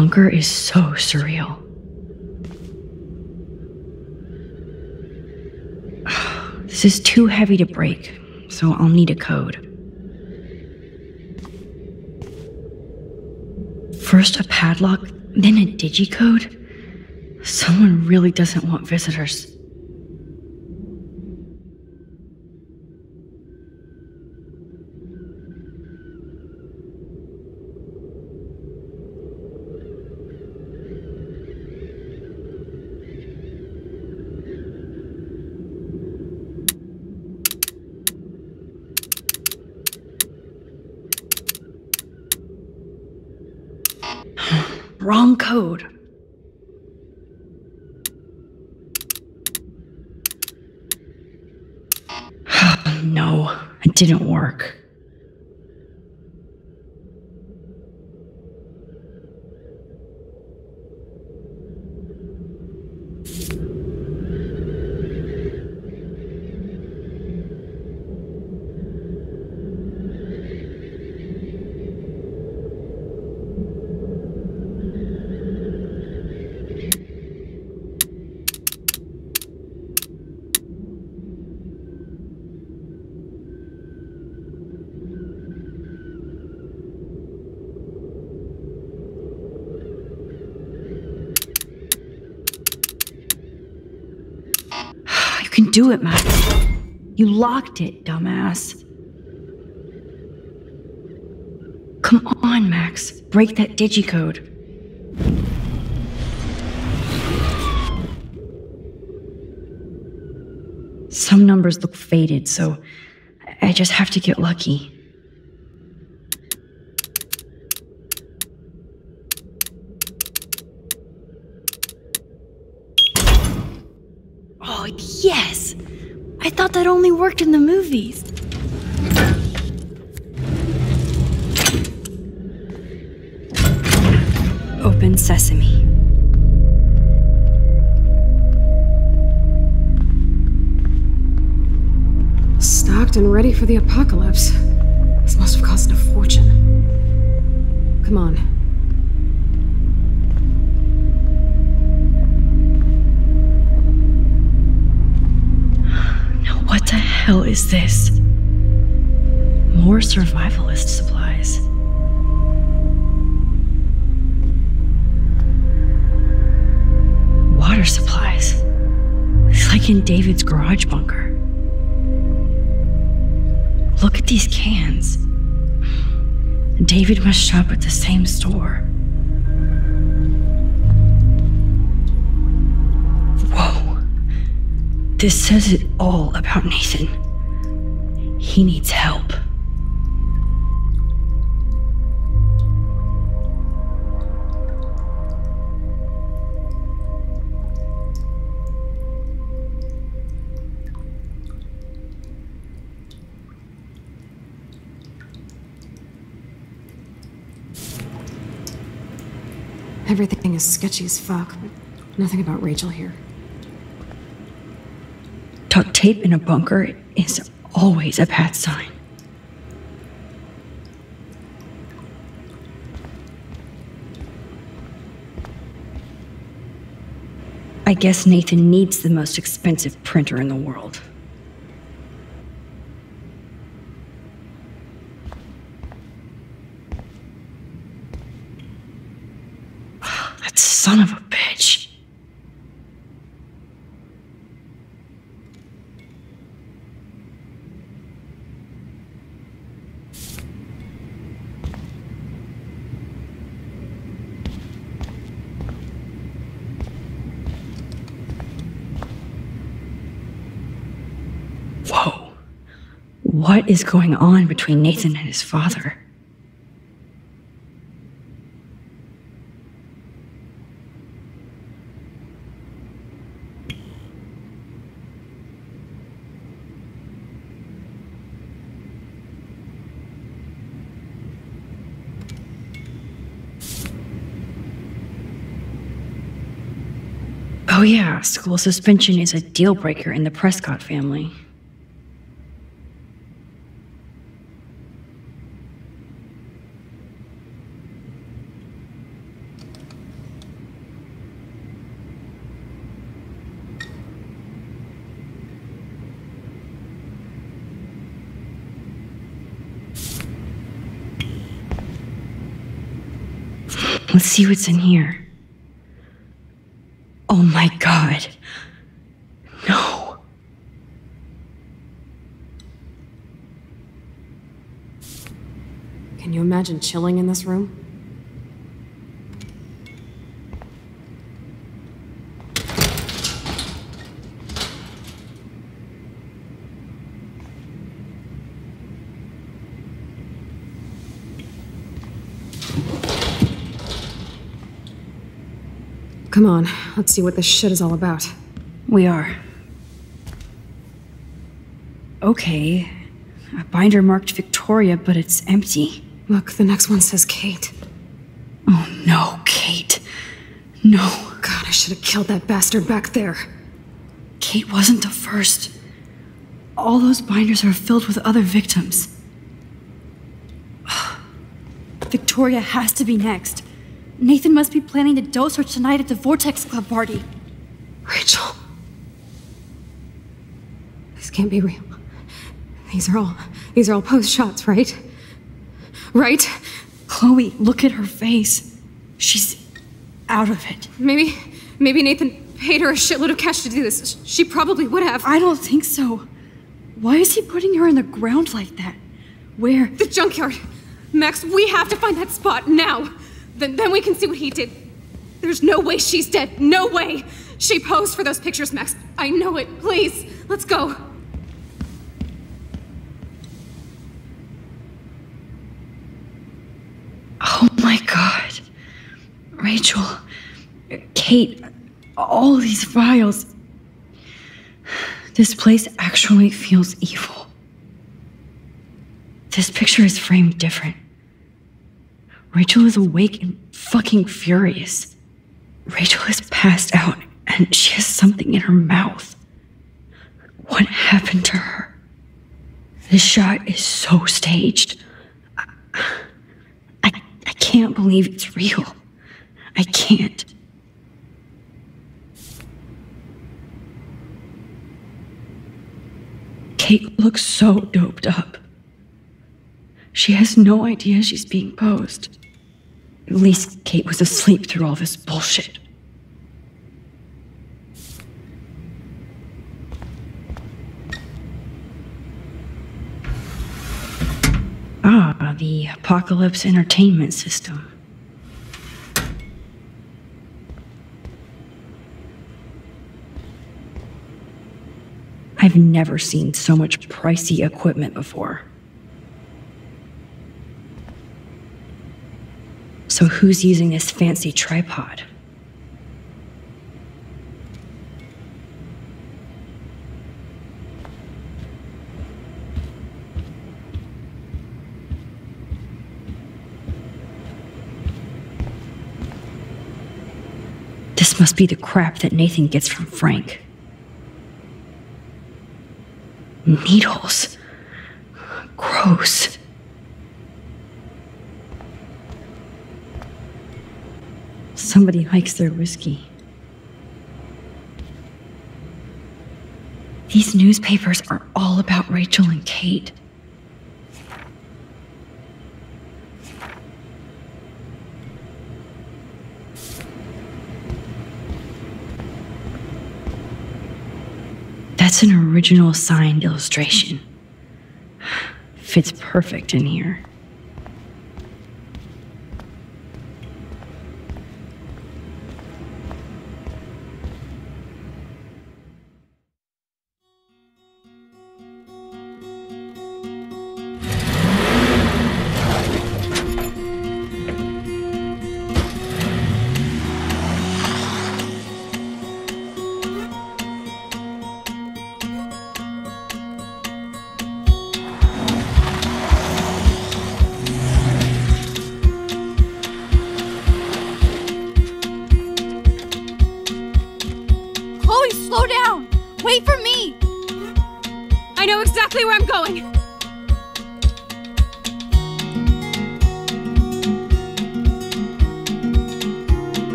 bunker is so surreal. This is too heavy to break, so I'll need a code. First a padlock, then a digicode? Someone really doesn't want visitors. Wrong code. No, it didn't work. You can do it, Max. You locked it, dumbass. Come on, Max. Break that digicode. Some numbers look faded, so I just have to get lucky. Yes! I thought that only worked in the movies. Open Sesame. Stocked and ready for the apocalypse. This must have cost a fortune. Come on. What the hell is this? More survivalist supplies. Water supplies. It's like in David's garage bunker. Look at these cans. David must shop at the same store. This says it all about Nathan. He needs help. Everything is sketchy as fuck, but nothing about Rachel here. Duct tape in a bunker is always a bad sign. I guess Nathan needs the most expensive printer in the world. That son of a bitch. What is going on between Nathan and his father? Oh yeah, school suspension is a deal breaker in the Prescott family. Let's see what's in here. Oh my God. No. Can you imagine chilling in this room? Come on, let's see what this shit is all about. We are. Okay. A binder marked Victoria, but it's empty. Look, the next one says Kate. Oh no, Kate. No. God, I should have killed that bastard back there. Kate wasn't the first. All those binders are filled with other victims. Victoria has to be next. Nathan must be planning to dose her tonight at the Vortex Club party. Rachel. This can't be real. These are all post shots, right? Right? Chloe, look at her face. She's out of it. Maybe Nathan paid her a shitload of cash to do this. She probably would have. I don't think so. Why is he putting her in the ground like that? Where? The junkyard. Max, we have to find that spot now. Then we can see what he did. There's no way she's dead. No way! She posed for those pictures, Max. I know it. Please, let's go. Oh my God. Rachel, Kate, all these files. This place actually feels evil. This picture is framed different. Rachel is awake and fucking furious. Rachel is passed out and she has something in her mouth. What happened to her? This shot is so staged. I can't believe it's real. I can't. Kate looks so doped up. She has no idea she's being posed. At least Kate was asleep through all this bullshit. Ah, the Apocalypse Entertainment System. I've never seen so much pricey equipment before. So who's using this fancy tripod? This must be the crap that Nathan gets from Frank. Needles. Gross. Somebody likes their whiskey. These newspapers are all about Rachel and Kate. That's an original signed illustration. Fits perfect in here.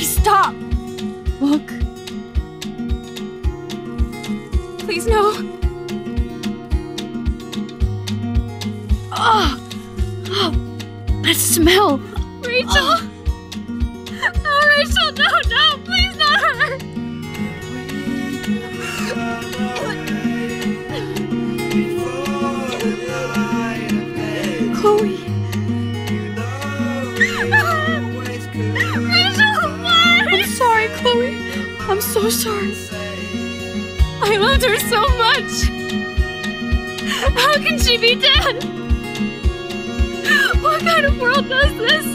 Please stop! Look. Please, no. Oh, that smell. Rachel! Oh. No, Rachel, no, no, please not her! Chloe. Rachel, why? I'm sorry, Chloe. I'm so sorry. I loved her so much. How can she be dead? What kind of world does this?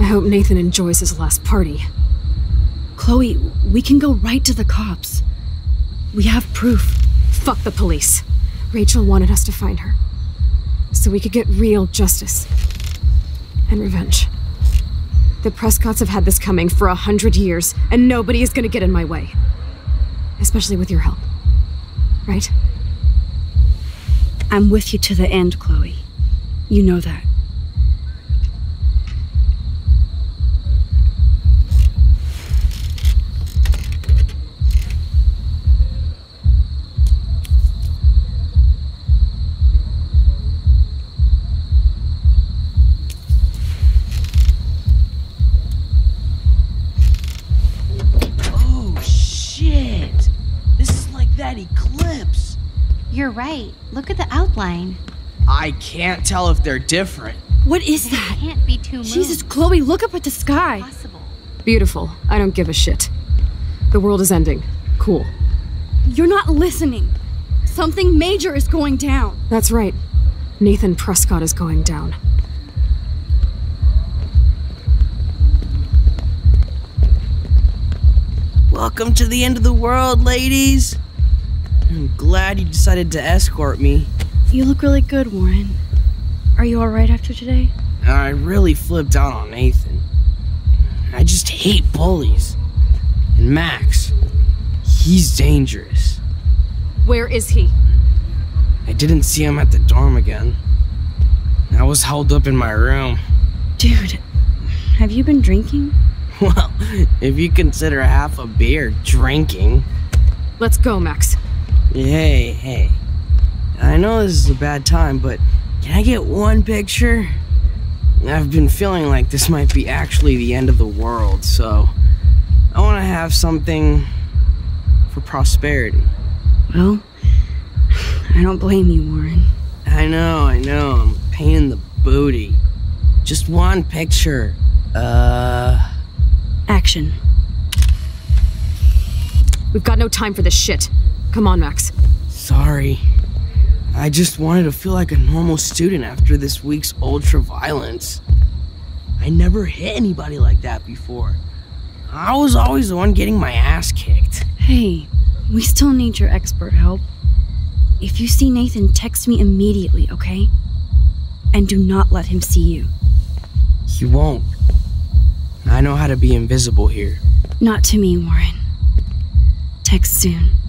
I hope Nathan enjoys his last party. Chloe, we can go right to the cops. We have proof. Fuck the police. Rachel wanted us to find her, so we could get real justice and revenge. The Prescotts have had this coming for 100 years, and nobody is gonna get in my way. Especially with your help, right? I'm with you to the end, Chloe. You know that. You're right. Look at the outline. I can't tell if they're different. What is that? It can't be 2 moons. Jesus, Chloe, look up at the sky. Impossible. Beautiful. I don't give a shit. The world is ending. Cool. You're not listening. Something major is going down. That's right. Nathan Prescott is going down. Welcome to the end of the world, ladies. I'm glad you decided to escort me. You look really good, Warren. Are you alright after today? I really flipped out on Nathan. I just hate bullies. And Max, he's dangerous. Where is he? I didn't see him at the dorm again. I was held up in my room. Dude, have you been drinking? Well, if you consider half a beer drinking. Let's go, Max. Hey, hey. I know this is a bad time, but can I get one picture? I've been feeling like this might be actually the end of the world, so I want to have something for prosperity. Well, I don't blame you, Warren. I know. I'm a pain in the booty. Just one picture. Action. We've got no time for this shit. Come on, Max. Sorry. I just wanted to feel like a normal student after this week's ultra-violence. I never hit anybody like that before. I was always the one getting my ass kicked. Hey, we still need your expert help. If you see Nathan, text me immediately, okay? And do not let him see you. He won't. I know how to be invisible here. Not to me, Warren. Text soon.